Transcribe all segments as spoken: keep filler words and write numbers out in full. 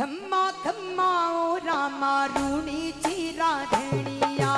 खम्मा खम्मा ओ रामा रूणी चीरा धनिया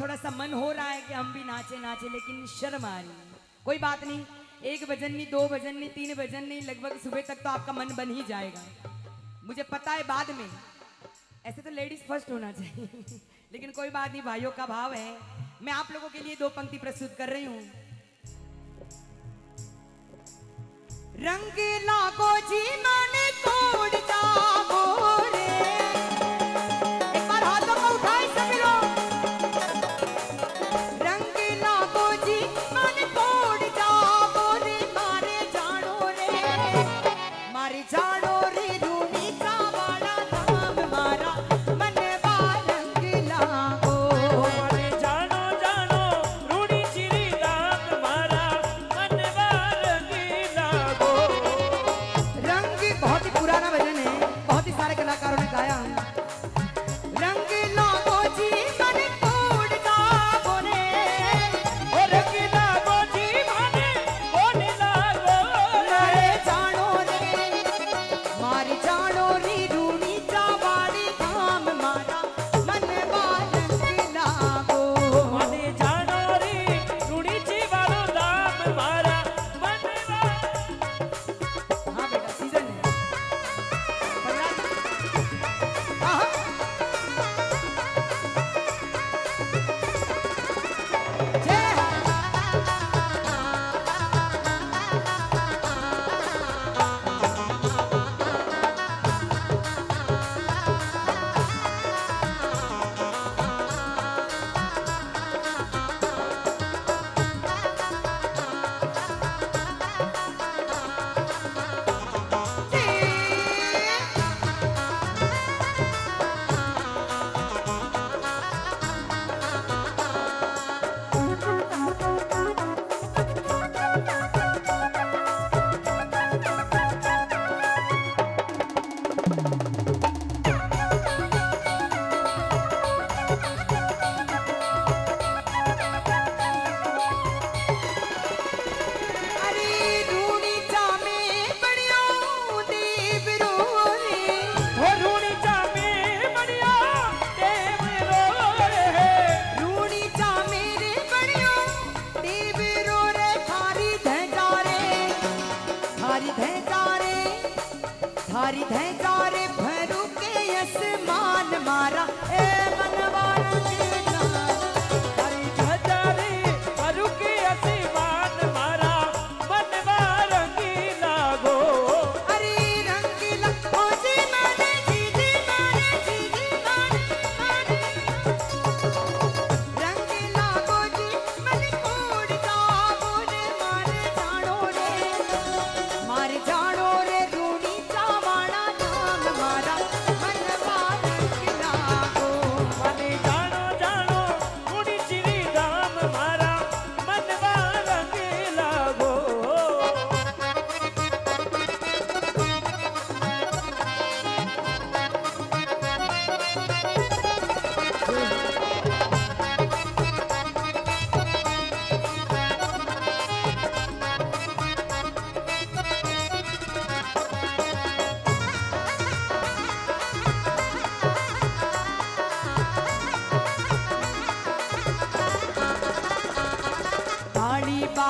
थोड़ा सा मन हो रहा है कि हम भी नाचे नाचे, लेकिन शर्म आ रही है। कोई बात नहीं, एक भजन नहीं, दो भजन नहीं, तीन भजन नहीं, लगभग सुबह तक तो आपका मन बन ही जाएगा। मुझे पता है बाद में ऐसे तो लेडीज फर्स्ट होना चाहिए लेकिन कोई बात नहीं, भाइयों का भाव है। मैं आप लोगों के लिए दो पंक्ति प्रस्तुत कर रही हूँ। रंग लागो जी मन तोड़ता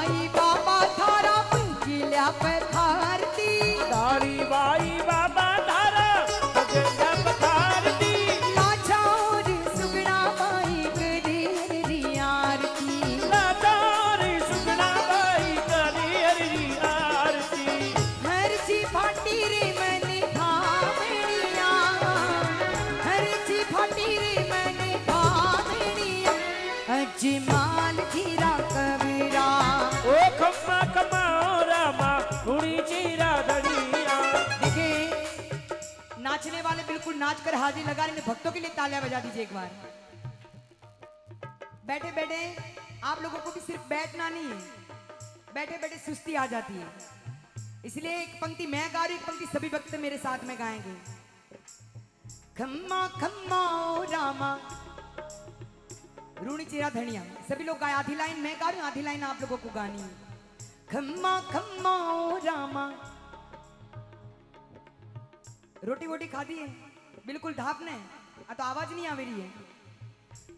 बाई बाबा थारा जिला पे थारती दारी बाई बाबा थारा जिला पे थारती लाचा और सुगड़ा बाई करी हरी आरती लाचा और सुगड़ा बाई करी हरी आरती हरची फाटी रे मैंने थामिया हरची फाटी रे मैंने थामिया अजमा नाचने वाले बिल्कुल नाच कर हाजिर लगा रहे हैं। भक्तों के लिए तालियां बजा दीजिए एक बार। बैठे बैठे आप लोगों को भी सिर्फ बैठना नहीं है, बैठे बैठे सुस्ती आ जाती है, इसलिए एक पंक्ति मैं गा रही, एक पंक्ति सभी भक्त मेरे साथ में गाएंगे। खम्मा खम्मा ओ रामा रूणी चेरा धनिया सभी लोग गाए। आधी लाइन मैं गा रही हूँ, आधी लाइन आप लोगों को गानी है। खम्मा खम्मा ओ रामा। रोटी वोटी खा दी है, बिल्कुल ढापने तो आवाज नहीं आ रही है।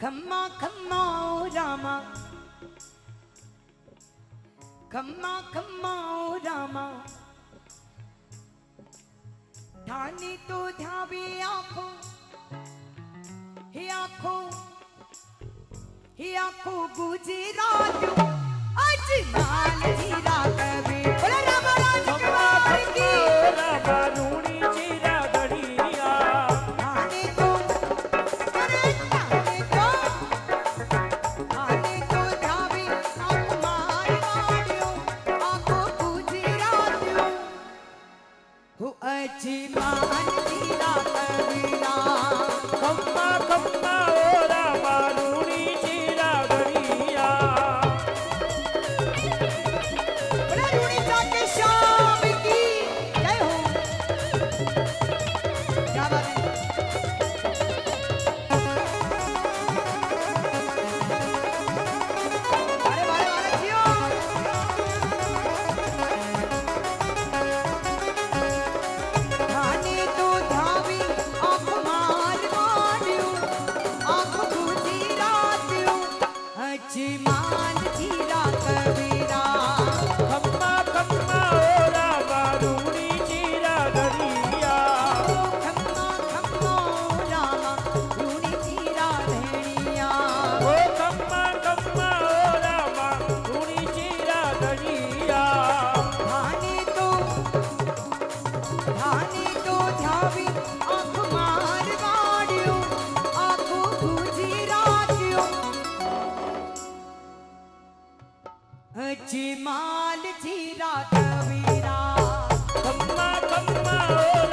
खम्मा खम्मा ओ रामा खम्मा खम्मा ओ रामा ठानी तो ध्यावे आँखों हे आँखों हे आँखों गुजरात अजमाल हीरा कभी बोला रामा राज कुमार की रामा अजमाल जीरा कबीरा खम्मा खम्मा।